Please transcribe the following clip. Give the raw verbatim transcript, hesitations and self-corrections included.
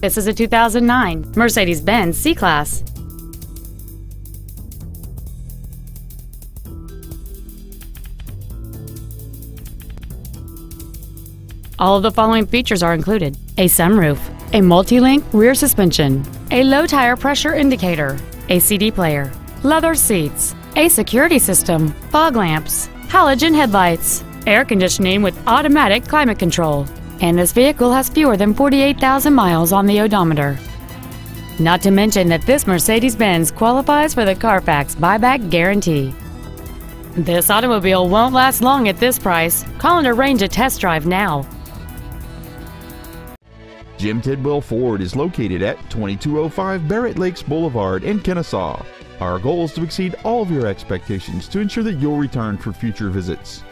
This is a two thousand nine Mercedes-Benz C-Class. All of the following features are included: a sunroof, a multi-link rear suspension, a low tire pressure indicator, a C D player, leather seats, a security system, fog lamps, halogen headlights, air conditioning with automatic climate control, and this vehicle has fewer than forty-eight thousand miles on the odometer. Not to mention that this Mercedes-Benz qualifies for the Carfax buyback guarantee. This automobile won't last long at this price. Call and arrange a test drive now. Jim Tidwell Ford is located at twenty-two oh five Barrett Lakes Boulevard in Kennesaw. Our goal is to exceed all of your expectations to ensure that you'll return for future visits.